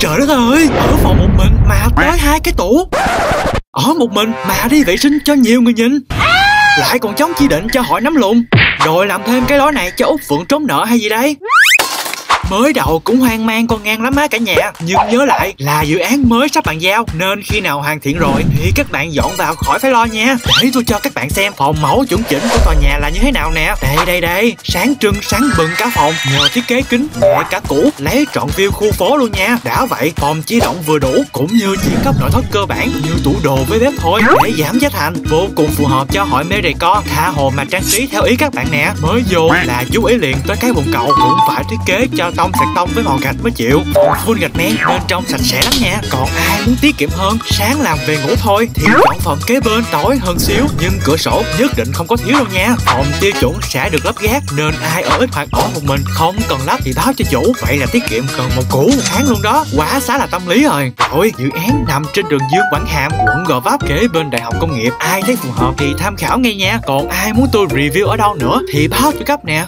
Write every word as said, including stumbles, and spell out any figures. Trời đất ơi, ở phòng một mình mà tới hai cái tủ. Ở một mình mà đi vệ sinh cho nhiều người nhìn. Lại còn chống chỉ định cho hỏi nắm lùn. Rồi làm thêm cái lối này cho Út Phượng trốn nợ hay gì đấy. Mới đầu cũng hoang mang con ngang lắm á cả nhà. Nhưng nhớ lại là dự án mới sắp bàn giao, nên khi nào hoàn thiện rồi thì các bạn dọn vào khỏi phải lo nha. Để tôi cho các bạn xem phòng mẫu chuẩn chỉnh của tòa nhà là như thế nào nè. Đây đây đây, sáng trưng sáng bừng cả phòng. Nhờ thiết kế kính nhẹ cả cũ, lấy trọn view khu phố luôn nha. Đã vậy phòng chỉ rộng vừa đủ, cũng như chỉ cấp nội thất cơ bản như tủ đồ với bếp thôi. Để giảm giá thành, vô cùng phù hợp cho hội mê decor. Tha hồ mà trang trí theo ý các bạn nè. Mới vô là chú ý liền tới cái bồn cầu, cũng phải thiết kế cho tông sạch tông với màu gạch mới chịu. Full gạch men bên trong sạch sẽ lắm nha. Còn ai muốn tiết kiệm hơn, sáng làm về ngủ thôi thì chọn phòng kế bên tối hơn xíu, nhưng cửa sổ nhất định không có thiếu đâu nha. Phòng tiêu chuẩn sẽ được lắp gác, nên ai ở ít hoặc ở một mình không cần lắp thì báo cho chủ. Vậy là tiết kiệm gần một củ một tháng luôn đó, quá xá là tâm lý rồi. Rồi dự án nằm trên đường Dương Quảng Hàm, quận Gò Vấp, kế bên Đại học Công nghiệp. Ai thấy phù hợp thì tham khảo ngay nha. Còn ai muốn tôi review ở đâu nữa thì báo cho cấp nè.